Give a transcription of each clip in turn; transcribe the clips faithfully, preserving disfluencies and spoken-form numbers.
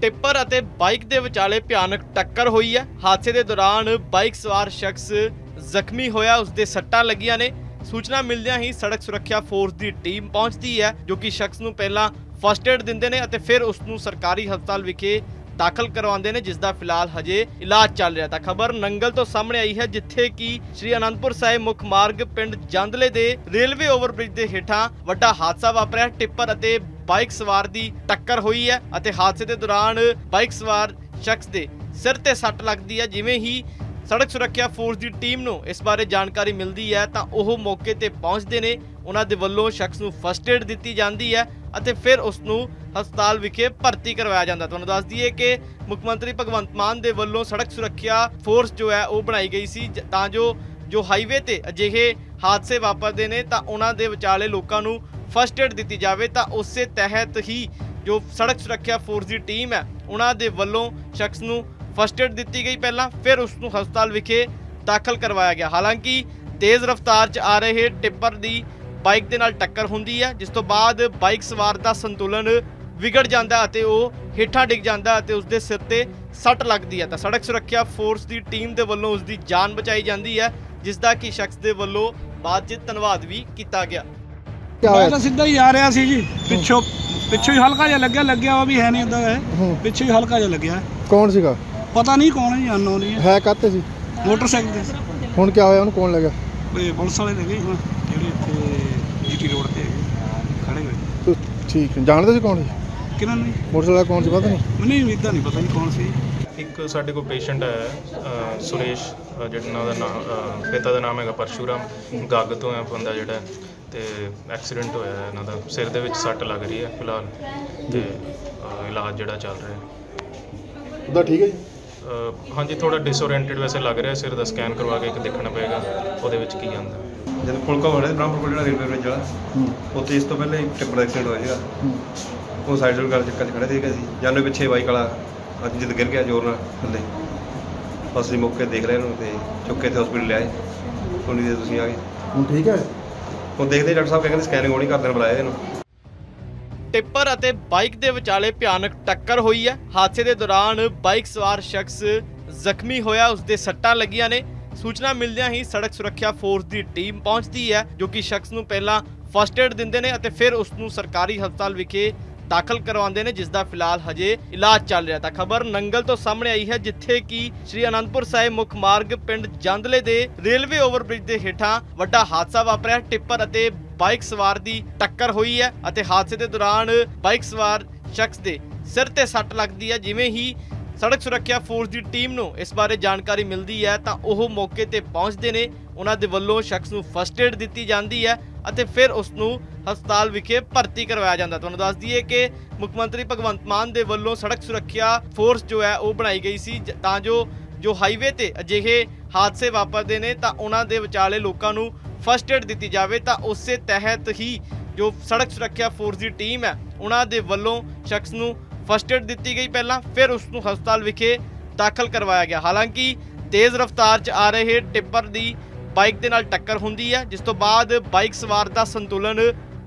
Tipper ਅਤੇ bike ਦੇ ਵਿਚਾਲੇ ਭਿਆਨਕ ਟੱਕਰ ਹੋਈ ਹੈ। ਹਾਦਸੇ ਦੇ ਦੌਰਾਨ ਬਾਈਕ ਸਵਾਰ ਸ਼ਖਸ ਜ਼ਖਮੀ ਹੋਇਆ, ਉਸ ਦੇ ਸੱਟਾਂ ਲੱਗੀਆਂ ਨੇ। सूचना मिलदियां ही सड़क सुरक्षा फोर्स की टीम पहुंचती है जो कि शख्स को पहला फर्स्ट एड दिंदे ने अते फिर उसनूं सरकारी हस्पताल विखे दाखिल करवाते हैं, जिसका फिलहाल हजे इलाज चल रहा था। खबर नंगल तो सामने आई है जिथे कि श्री आनंदपुर साहिब मुख मार्ग पिंड जंदले दे रेलवे ओवरब्रिज के हेठां वड्डा हादसा वापरिया। टिप्पर अते बाइक सवार की टक्कर हुई है अते हादसे के दौरान बाइक सवार शख्स के सिर ते सट लगती है। जिवें ही सड़क सुरक्षा फोर्स की टीम को इस बारे जानकारी मिलती है तो वह मौके पर पहुँचते हैं, उन्होंने वालों शख्स को फर्स्ट एड दी जाती है और फिर उसनू हस्पताल विखे भर्ती करवाया जाता है। तुहानूं दस दईए कि मुख्यमंत्री भगवंत मान के वालों सड़क सुरक्षा फोर्स जो है वह बनाई गई सी तां जो जो हाईवे ते अजिहे हादसे वापरते हैं तो उन्होंने विचाले लोगों को फर्स्ट एड दी जाए। तो उस तहत ही जो सड़क सुरक्षा फोर्स की टीम है उन्होंने वालों शख्स को फर्स्ट एड दी गई पहला, फिर उसनू हस्पताल विखे दाखिल करवाया गया। हालांकि तेज़ रफ्तार च आ रहे टिप्पर की बाइक के नाल टक्कर होंदी है, जिस तो बाद बाइक सवार का संतुलन ਵਿਗੜ ਜਾਂਦਾ ਅਤੇ ਉਹ ਹੇਠਾਂ ਡਿੱਗ ਜਾਂਦਾ ਅਤੇ ਉਸਦੇ ਸਿਰ ਤੇ ਸੱਟ ਲੱਗਦੀ ਹੈ। ਤਾਂ ਸੜਕ ਸੁਰੱਖਿਆ ਫੋਰਸ ਦੀ ਟੀਮ ਦੇ ਵੱਲੋਂ ਉਸਦੀ ਜਾਨ ਬਚਾਈ ਜਾਂਦੀ ਹੈ, ਜਿਸ ਦਾ ਕਿ ਸ਼ਖਸ ਦੇ ਵੱਲੋਂ ਬਾਅਦ ਵਿੱਚ ਧੰਨਵਾਦ ਵੀ ਕੀਤਾ ਗਿਆ। ਮੈਂ ਤਾਂ ਸਿੱਧਾ ਹੀ ਆ ਰਿਹਾ ਸੀ ਜੀ, ਪਿੱਛੋਂ ਪਿੱਛੋਂ ਹੀ ਹਲਕਾ ਜਿਹਾ ਲੱਗਿਆ ਲੱਗਿਆ ਉਹ ਵੀ ਹੈ ਨਹੀਂ ਹੁੰਦਾ ਹੈ, ਪਿੱਛੋਂ ਹੀ ਹਲਕਾ ਜਿਹਾ ਲੱਗਿਆ। ਕੌਣ ਸੀਗਾ ਪਤਾ ਨਹੀਂ, ਕੌਣ ਹੀ ਅਨਨੋਨ ਹੀ ਹੈ। ਕਾਹਤੇ ਸੀ? ਮੋਟਰਸਾਈਕਲ ਤੇ। ਹੁਣ ਕੀ ਹੋਇਆ, ਉਹਨੂੰ ਕੌਣ ਲੱਗਿਆ? ਪੁਲਿਸ ਵਾਲੇ ਲੱਗੇ ਹੁਣ ਜਿਹੜੇ ਇੱਥੇ ਜੀਟੀ ਰੋਡ ਤੇ ਖੜੇ ਹੋਏ। ਠੀਕ ਹੈ, ਜਾਣਦੇ ਸੀ ਕੌਣ ਸੀ? मोटरसाइकिल कौन सी पता नहीं, नहीं इतना नहीं पता नहीं कौन सी। एक साढ़े को पेशेंट है सुरेश जिन्हों का नाम पिता का नाम है परशुराम, गाग तो है बंदा जोड़ा तो एक्सीडेंट होया है, इन्हों का सिर के सट लग रही है फिलहाल, तो इलाज जोड़ा चल रहा है। ठीक है जी, हाँ जी, थोड़ा डिसओरिएंटेड वैसे लग रहा है, सिर का स्कैन करवा के एक देखना पेगा वो की आता है। जब फुलका हो रहा है ब्रह्मपुर रेलवे ब्रिज वाला, उस तो पहले एक टिप्पर एक्सीडेंट होया, वो साइड वाल चक्कर च खड़े थे जाने पिछे बाइक वाला अज जद गिर गया जोर थले, बस जी मौके देख रहे हैं चुके थे हॉस्पिटल लिया उन्नी देर तुम आ गए। ठीक है, हम देखते डॉक्टर साहब कहते स्कैनिंग होनी कर दिन बुलाया इन्होंने। टिप्पर अते बाइक के विचाले भयानक टक्कर हुई है। हादसे के दौरान बाइक सवार शख्स जख्मी होया, उसके सट्टा लगिया ने। सूचना मिलदियां ही सड़क सुरक्षा फोर्स की टीम पहुंचती है जो कि शख्स को पहला फर्स्ट एड दिंदे ने अते फिर उसनू सरकारी हस्पताल विखे दाखिल करवाते हैं, जिसका फिलहाल हजे इलाज चल रहा था। खबर नंगल तो सामने आई है जिथे कि श्री आनंदपुर साहिब मुख मार्ग पिंड जंदले दे रेलवे ओवरब्रिज के हेठां वड्डा हादसा वापरिया। टिप्पर अते बाइक सवार की टक्कर हुई है अते हादसे के दौरान बाइक सवार शख्स के सिर ते सट लगती है। जिवें ही सड़क सुरक्षा फोर्स की टीम को इस बारे जानकारी मिलती है तो वह मौके पर पहुँचते हैं, उन्होंने वालों शख्स को फर्स्ट एड दी जाती है ਅਤੇ ਫਿਰ ਉਸਨੂੰ ਹਸਪਤਾਲ ਵਿਖੇ ਭਰਤੀ ਕਰਵਾਇਆ ਜਾਂਦਾ। ਤੁਹਾਨੂੰ ਦੱਸ ਦਈਏ ਕਿ ਮੁੱਖ ਮੰਤਰੀ ਭਗਵੰਤ ਮਾਨ ਦੇ ਵੱਲੋਂ ਸੜਕ ਸੁਰੱਖਿਆ ਫੋਰਸ ਜੋ ਹੈ ਉਹ ਬਣਾਈ ਗਈ ਸੀ ਤਾਂ ਜੋ ਜੋ ਹਾਈਵੇ ਤੇ ਅਜਿਹੇ ਹਾਦਸੇ ਵਾਪਰਦੇ ਨੇ ਤਾਂ ਉਹਨਾਂ ਦੇ ਵਿਚਾਲੇ ਲੋਕਾਂ ਨੂੰ ਫਸਟ ਏਡ ਦਿੱਤੀ ਜਾਵੇ। ਤਾਂ ਉਸੇ ਤਹਿਤ ਹੀ ਜੋ ਸੜਕ ਸੁਰੱਖਿਆ ਫੋਰਸ ਦੀ ਟੀਮ ਹੈ ਉਹਨਾਂ ਦੇ ਵੱਲੋਂ ਸ਼ਖਸ ਨੂੰ ਫਸਟ ਏਡ ਦਿੱਤੀ ਗਈ ਪਹਿਲਾਂ, ਫਿਰ ਉਸਨੂੰ ਹਸਪਤਾਲ ਵਿਖੇ ਦਾਖਲ ਕਰਵਾਇਆ ਗਿਆ। ਹਾਲਾਂਕਿ ਤੇਜ਼ ਰਫ਼ਤਾਰ 'ਚ ਆ ਰਹੇ ਟਿੱਪਰ ਦੀ बाइक के नाल टक्कर होंदी है, जिस तो बाद बाइक सवार का संतुलन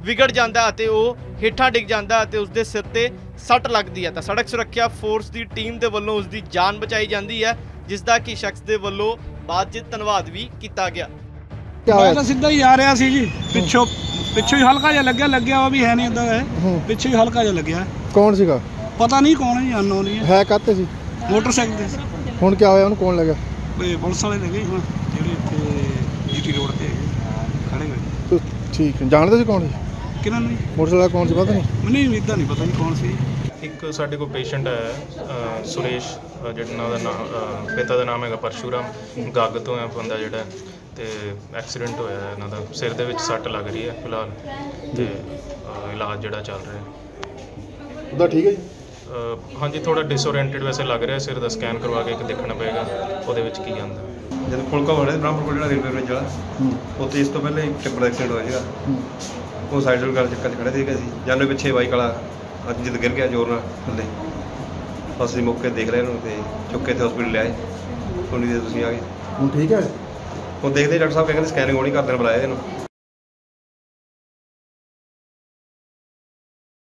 विगड़ जाता है, वह हेठां डिग जाता है, उसके सिर ते सट लगती है। तो सड़क सुरक्षा फोर्स की टीम के वालों उसकी जान बचाई जाती है, जिसका कि शख्स के वालों बाद च धन्नवाद भी किया गया। मैं तो सीधा ही आ रहा सी जी, पिछों पिछों ही हल्का जिहा लग्गिया लग्गिया वो भी है नहीं उदा है, पिछों ही हल्का जिहा लग्गिया। कौन सीगा पता नहीं, कौन ही अननोन ही है। काहते सी? मोटरसाइकिल ते। हुण क्या होया, उन्हूं कौन लग्गिया? पुलिस वाले लगे हुण जिहड़े इत्थे एक साढ़े को पेशेंट है सुरेश जिन्हों का नाम पिता का नाम है परशुराम, गाग तो है बंदा जोड़ा तो एक्सीडेंट होया है, इन्हों का सिर के सट लग रही है फिलहाल, तो इलाज जोड़ा चल रहा है। ठीक है जी, हाँ जी, थोड़ा डिसओरिएंटेड वैसे लग रहा है, सिर का स्कैन करवा के एक देखना पेगा वो की आता है। जब फुलका हो रहा है ब्रह्मपुर रेलवे ब्रिज वाला, उस तो पहले एक टिप्पर एक्सीडेंट होया, वो साइड वाल चक्कर च खड़े थे जाने पिछे बाइक वाला अज जद गिर गया जोर थले, बस जी मौके देख रहे हैं चुके थे हॉस्पिटल लिया उन्नी देर तुम आ गए। ठीक है, हम देखते डॉक्टर साहब कहते स्कैनिंग होनी कर दिन बुलाया इन्होंने।